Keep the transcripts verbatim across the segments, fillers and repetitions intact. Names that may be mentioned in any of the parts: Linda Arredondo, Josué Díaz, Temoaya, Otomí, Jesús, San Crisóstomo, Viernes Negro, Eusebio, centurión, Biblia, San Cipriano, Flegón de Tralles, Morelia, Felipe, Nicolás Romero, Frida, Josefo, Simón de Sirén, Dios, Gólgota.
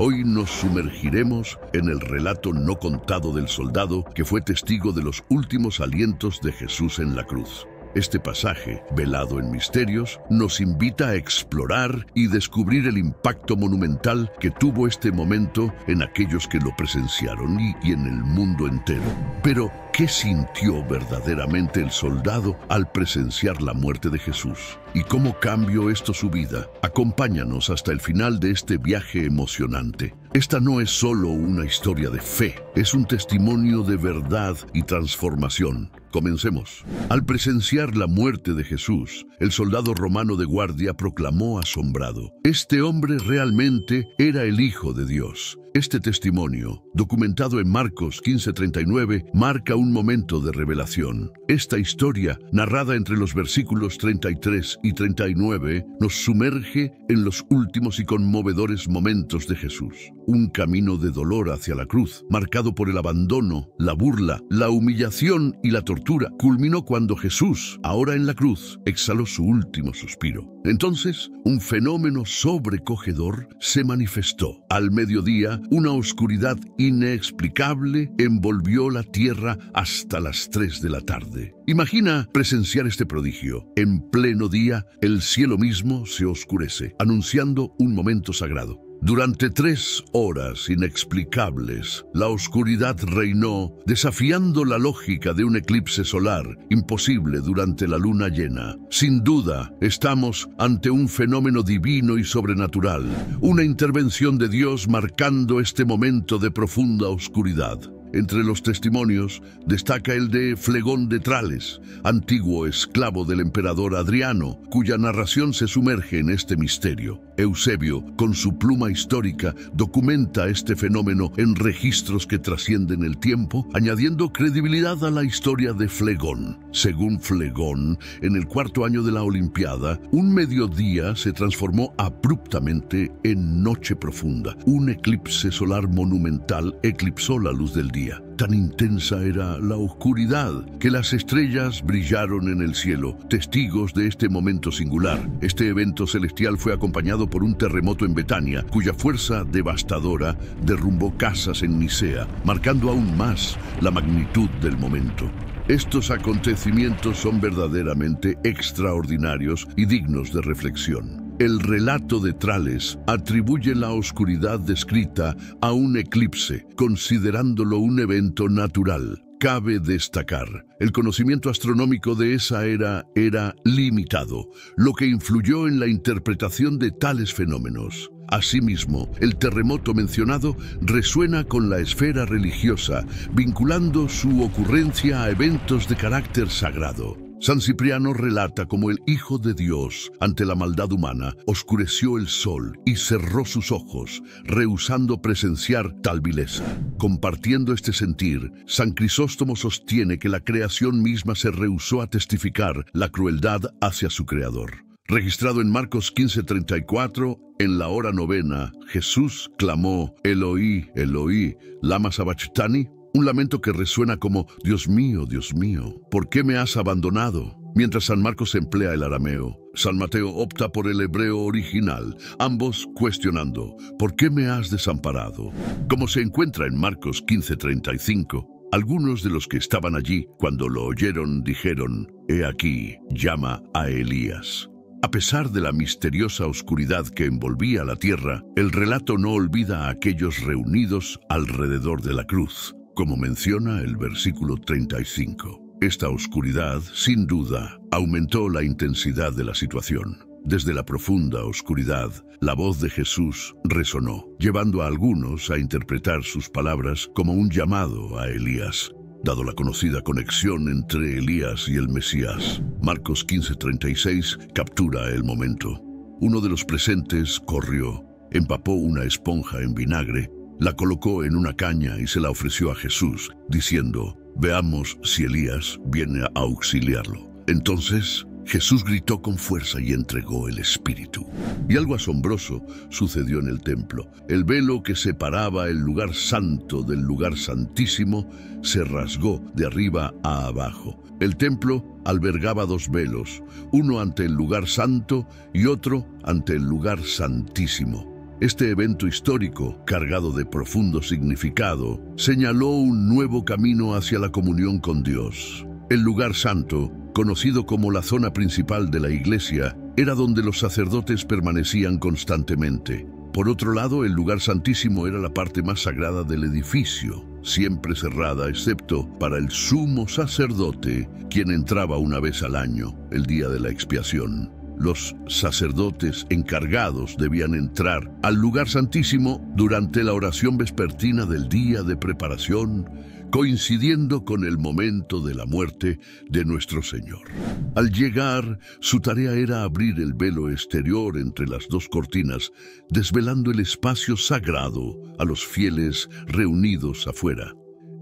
Hoy nos sumergiremos en el relato no contado del soldado que fue testigo de los últimos alientos de Jesús en la cruz. Este pasaje, velado en misterios, nos invita a explorar y descubrir el impacto monumental que tuvo este momento en aquellos que lo presenciaron y, y en el mundo entero. Pero, ¿qué sintió verdaderamente el soldado al presenciar la muerte de Jesús? ¿Y cómo cambió esto su vida? Acompáñanos hasta el final de este viaje emocionante. Esta no es solo una historia de fe, es un testimonio de verdad y transformación. Comencemos. Al presenciar la muerte de Jesús, el soldado romano de guardia proclamó asombrado: «Este hombre realmente era el Hijo de Dios». Este testimonio, documentado en Marcos quince treinta y nueve, marca un momento de revelación. Esta historia, narrada entre los versículos treinta y tres y treinta y nueve, nos sumerge en los últimos y conmovedores momentos de Jesús. Un camino de dolor hacia la cruz, marcado por el abandono, la burla, la humillación y la tortura, culminó cuando Jesús, ahora en la cruz, exhaló su último suspiro. Entonces, un fenómeno sobrecogedor se manifestó. Al mediodía, una oscuridad inexplicable envolvió la tierra hasta las tres de la tarde. Imagina presenciar este prodigio. En pleno día, el cielo mismo se oscurece, anunciando un momento sagrado. Durante tres horas inexplicables, la oscuridad reinó, desafiando la lógica de un eclipse solar imposible durante la luna llena. Sin duda, estamos ante un fenómeno divino y sobrenatural, una intervención de Dios marcando este momento de profunda oscuridad. Entre los testimonios destaca el de Flegón de Tralles, antiguo esclavo del emperador Adriano, cuya narración se sumerge en este misterio. Eusebio, con su pluma histórica, documenta este fenómeno en registros que trascienden el tiempo, añadiendo credibilidad a la historia de Flegón. Según Flegón, en el cuarto año de la Olimpiada, un mediodía se transformó abruptamente en noche profunda. Un eclipse solar monumental eclipsó la luz del día. Tan intensa era la oscuridad que las estrellas brillaron en el cielo, testigos de este momento singular. Este evento celestial fue acompañado por un terremoto en Betania, cuya fuerza devastadora derrumbó casas en Nicea, marcando aún más la magnitud del momento. Estos acontecimientos son verdaderamente extraordinarios y dignos de reflexión. El relato de Tralles atribuye la oscuridad descrita a un eclipse, considerándolo un evento natural. Cabe destacar, el conocimiento astronómico de esa era era limitado, lo que influyó en la interpretación de tales fenómenos. Asimismo, el terremoto mencionado resuena con la esfera religiosa, vinculando su ocurrencia a eventos de carácter sagrado. San Cipriano relata cómo el Hijo de Dios, ante la maldad humana, oscureció el sol y cerró sus ojos, rehusando presenciar tal vileza. Compartiendo este sentir, San Crisóstomo sostiene que la creación misma se rehusó a testificar la crueldad hacia su Creador. Registrado en Marcos quince treinta y cuatro, en la hora novena, Jesús clamó: «Eloí, Eloí, lama sabachthani», un lamento que resuena como «Dios mío, Dios mío, ¿por qué me has abandonado?». Mientras San Marcos emplea el arameo, San Mateo opta por el hebreo original, ambos cuestionando «¿por qué me has desamparado?». Como se encuentra en Marcos quince treinta y cinco, algunos de los que estaban allí, cuando lo oyeron, dijeron: «He aquí, llama a Elías». A pesar de la misteriosa oscuridad que envolvía la tierra, el relato no olvida a aquellos reunidos alrededor de la cruz, como menciona el versículo treinta y cinco. Esta oscuridad, sin duda, aumentó la intensidad de la situación. Desde la profunda oscuridad, la voz de Jesús resonó, llevando a algunos a interpretar sus palabras como un llamado a Elías, dado la conocida conexión entre Elías y el Mesías. Marcos quince treinta y seis captura el momento. Uno de los presentes corrió, empapó una esponja en vinagre, la colocó en una caña y se la ofreció a Jesús, diciendo: «Veamos si Elías viene a auxiliarlo». Entonces Jesús gritó con fuerza y entregó el Espíritu. Y algo asombroso sucedió en el templo. El velo que separaba el lugar santo del lugar santísimo se rasgó de arriba a abajo. El templo albergaba dos velos, uno ante el lugar santo y otro ante el lugar santísimo. Este evento histórico, cargado de profundo significado, señaló un nuevo camino hacia la comunión con Dios. El lugar santo, conocido como la zona principal de la iglesia, era donde los sacerdotes permanecían constantemente. Por otro lado, el lugar santísimo era la parte más sagrada del edificio, siempre cerrada excepto para el sumo sacerdote, quien entraba una vez al año, el día de la expiación. Los sacerdotes encargados debían entrar al lugar santísimo durante la oración vespertina del día de preparación, coincidiendo con el momento de la muerte de nuestro Señor. Al llegar, su tarea era abrir el velo exterior entre las dos cortinas, desvelando el espacio sagrado a los fieles reunidos afuera.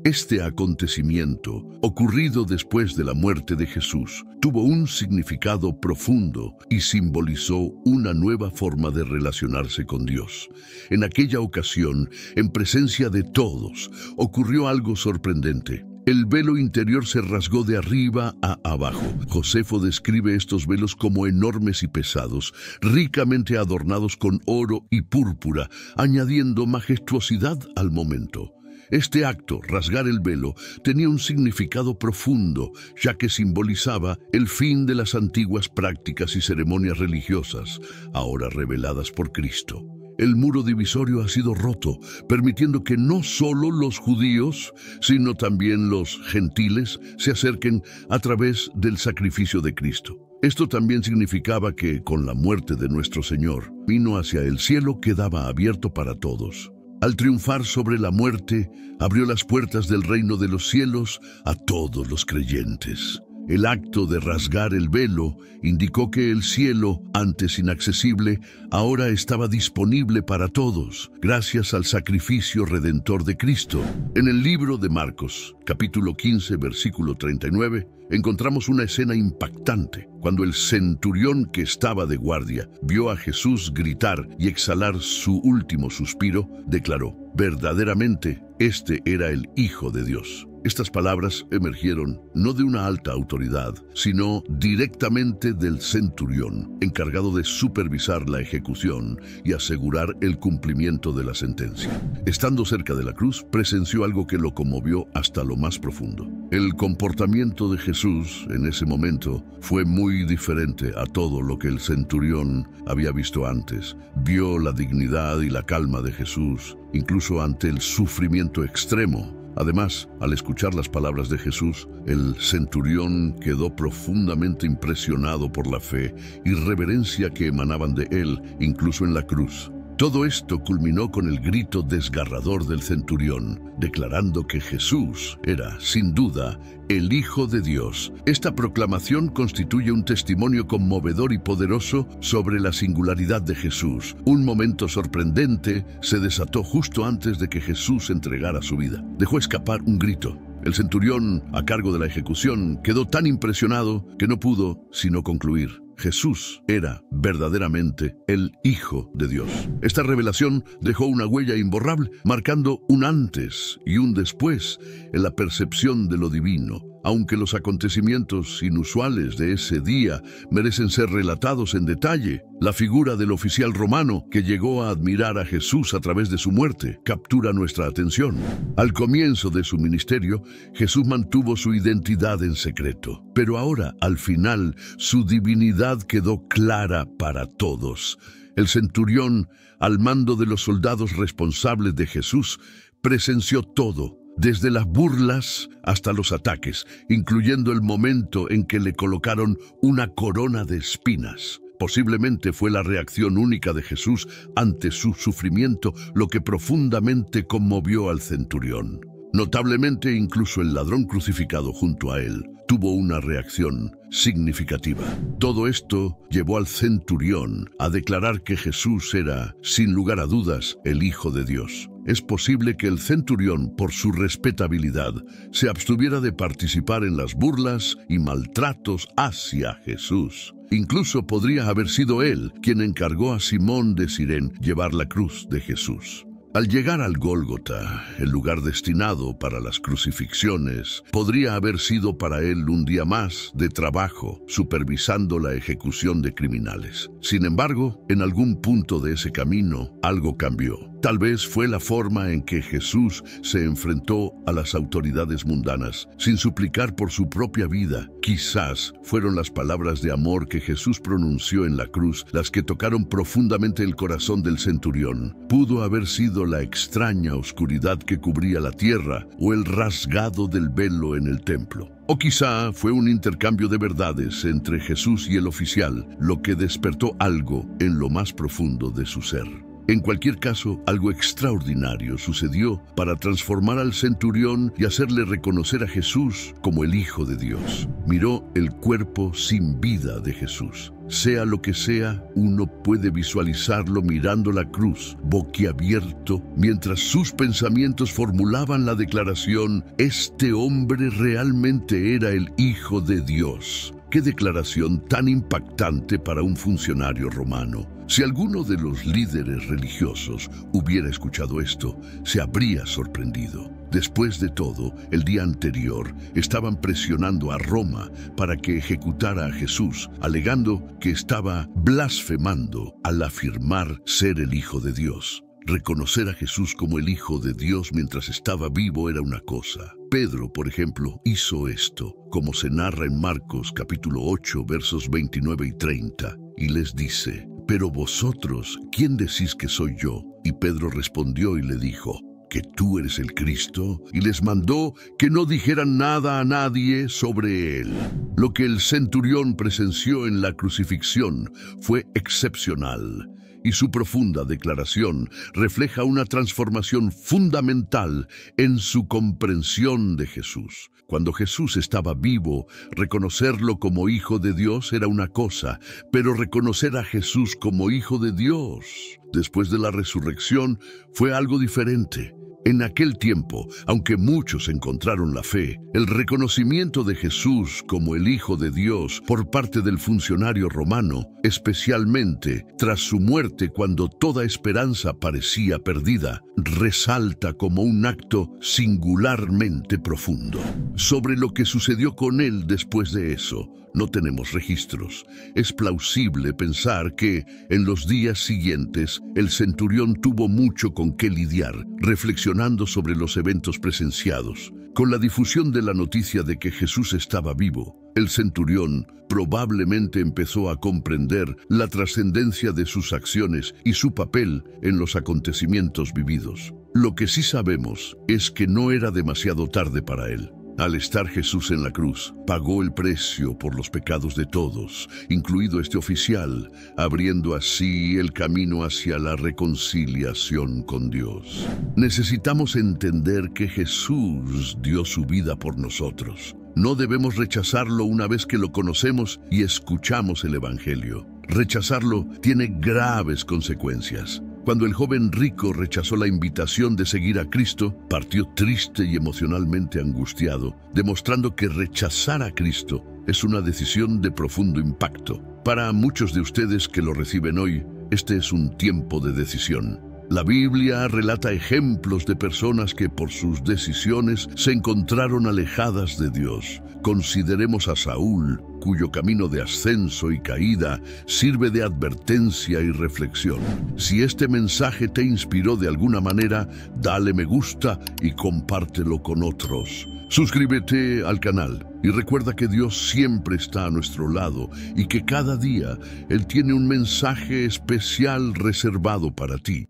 Este acontecimiento, ocurrido después de la muerte de Jesús, tuvo un significado profundo y simbolizó una nueva forma de relacionarse con Dios. En aquella ocasión, en presencia de todos, ocurrió algo sorprendente. El velo interior se rasgó de arriba a abajo. Josefo describe estos velos como enormes y pesados, ricamente adornados con oro y púrpura, añadiendo majestuosidad al momento. Este acto, rasgar el velo, tenía un significado profundo, ya que simbolizaba el fin de las antiguas prácticas y ceremonias religiosas, ahora reveladas por Cristo. El muro divisorio ha sido roto, permitiendo que no solo los judíos, sino también los gentiles se acerquen a través del sacrificio de Cristo. Esto también significaba que, con la muerte de nuestro Señor, vino hacia el cielo que quedaba abierto para todos. Al triunfar sobre la muerte, abrió las puertas del reino de los cielos a todos los creyentes. El acto de rasgar el velo indicó que el cielo, antes inaccesible, ahora estaba disponible para todos, gracias al sacrificio redentor de Cristo. En el libro de Marcos, capítulo quince, versículo treinta y nueve, encontramos una escena impactante, cuando el centurión que estaba de guardia vio a Jesús gritar y exhalar su último suspiro, declaró: verdaderamente, este era el Hijo de Dios. Estas palabras emergieron no de una alta autoridad, sino directamente del centurión, encargado de supervisar la ejecución y asegurar el cumplimiento de la sentencia. Estando cerca de la cruz, presenció algo que lo conmovió hasta lo más profundo. El comportamiento de Jesús en ese momento fue muy diferente a todo lo que el centurión había visto antes. Vio la dignidad y la calma de Jesús, incluso ante el sufrimiento extremo. Además, al escuchar las palabras de Jesús, el centurión quedó profundamente impresionado por la fe y reverencia que emanaban de él, incluso en la cruz. Todo esto culminó con el grito desgarrador del centurión, declarando que Jesús era, sin duda, el Hijo de Dios. Esta proclamación constituye un testimonio conmovedor y poderoso sobre la singularidad de Jesús. Un momento sorprendente se desató justo antes de que Jesús entregara su vida. Dejó escapar un grito. El centurión, a cargo de la ejecución, quedó tan impresionado que no pudo sino concluir: Jesús era verdaderamente el Hijo de Dios. Esta revelación dejó una huella imborrable, marcando un antes y un después en la percepción de lo divino. Aunque los acontecimientos inusuales de ese día merecen ser relatados en detalle, la figura del oficial romano que llegó a admirar a Jesús a través de su muerte captura nuestra atención. Al comienzo de su ministerio, Jesús mantuvo su identidad en secreto, pero ahora, al final, su divinidad quedó clara para todos. El centurión, al mando de los soldados responsables de Jesús, presenció todo, desde las burlas hasta los ataques, incluyendo el momento en que le colocaron una corona de espinas. Posiblemente fue la reacción única de Jesús ante su sufrimiento lo que profundamente conmovió al centurión. Notablemente, incluso el ladrón crucificado junto a él tuvo una reacción significativa. Todo esto llevó al centurión a declarar que Jesús era, sin lugar a dudas, el Hijo de Dios. Es posible que el centurión, por su respetabilidad, se abstuviera de participar en las burlas y maltratos hacia Jesús. Incluso podría haber sido él quien encargó a Simón de Sirén llevar la cruz de Jesús. Al llegar al Gólgota, el lugar destinado para las crucifixiones, podría haber sido para él un día más de trabajo supervisando la ejecución de criminales. Sin embargo, en algún punto de ese camino, algo cambió. Tal vez fue la forma en que Jesús se enfrentó a las autoridades mundanas, sin suplicar por su propia vida. Quizás fueron las palabras de amor que Jesús pronunció en la cruz las que tocaron profundamente el corazón del centurión. Pudo haber sido la extraña oscuridad que cubría la tierra o el rasgado del velo en el templo. O quizá fue un intercambio de verdades entre Jesús y el oficial, lo que despertó algo en lo más profundo de su ser. En cualquier caso, algo extraordinario sucedió para transformar al centurión y hacerle reconocer a Jesús como el Hijo de Dios. Miró el cuerpo sin vida de Jesús. Sea lo que sea, uno puede visualizarlo mirando la cruz, boquiabierto, mientras sus pensamientos formulaban la declaración: «Este hombre realmente era el Hijo de Dios». ¡Qué declaración tan impactante para un funcionario romano! Si alguno de los líderes religiosos hubiera escuchado esto, se habría sorprendido. Después de todo, el día anterior estaban presionando a Roma para que ejecutara a Jesús, alegando que estaba blasfemando al afirmar ser el Hijo de Dios. Reconocer a Jesús como el Hijo de Dios mientras estaba vivo era una cosa. Pedro, por ejemplo, hizo esto, como se narra en Marcos capítulo ocho, versos veintinueve y treinta, y les dice: «Pero vosotros, ¿quién decís que soy yo?». Y Pedro respondió y le dijo: «¿Que tú eres el Cristo?». Y les mandó que no dijeran nada a nadie sobre él. Lo que el centurión presenció en la crucifixión fue excepcional, y su profunda declaración refleja una transformación fundamental en su comprensión de Jesús. Cuando Jesús estaba vivo, reconocerlo como Hijo de Dios era una cosa, pero reconocer a Jesús como Hijo de Dios después de la resurrección fue algo diferente. En aquel tiempo, aunque muchos encontraron la fe, el reconocimiento de Jesús como el Hijo de Dios por parte del funcionario romano, especialmente tras su muerte cuando toda esperanza parecía perdida, resalta como un acto singularmente profundo. Sobre lo que sucedió con él después de eso, no tenemos registros. Es plausible pensar que, en los días siguientes, el centurión tuvo mucho con qué lidiar, reflexionando sobre los eventos presenciados. Con la difusión de la noticia de que Jesús estaba vivo, el centurión probablemente empezó a comprender la trascendencia de sus acciones y su papel en los acontecimientos vividos. Lo que sí sabemos es que no era demasiado tarde para él. Al estar Jesús en la cruz, pagó el precio por los pecados de todos, incluido este oficial, abriendo así el camino hacia la reconciliación con Dios. Necesitamos entender que Jesús dio su vida por nosotros. No debemos rechazarlo una vez que lo conocemos y escuchamos el Evangelio. Rechazarlo tiene graves consecuencias. Cuando el joven rico rechazó la invitación de seguir a Cristo, partió triste y emocionalmente angustiado, demostrando que rechazar a Cristo es una decisión de profundo impacto. Para muchos de ustedes que lo reciben hoy, este es un tiempo de decisión. La Biblia relata ejemplos de personas que por sus decisiones se encontraron alejadas de Dios. Consideremos a Saúl, cuyo camino de ascenso y caída sirve de advertencia y reflexión. Si este mensaje te inspiró de alguna manera, dale me gusta y compártelo con otros. Suscríbete al canal y recuerda que Dios siempre está a nuestro lado y que cada día Él tiene un mensaje especial reservado para ti.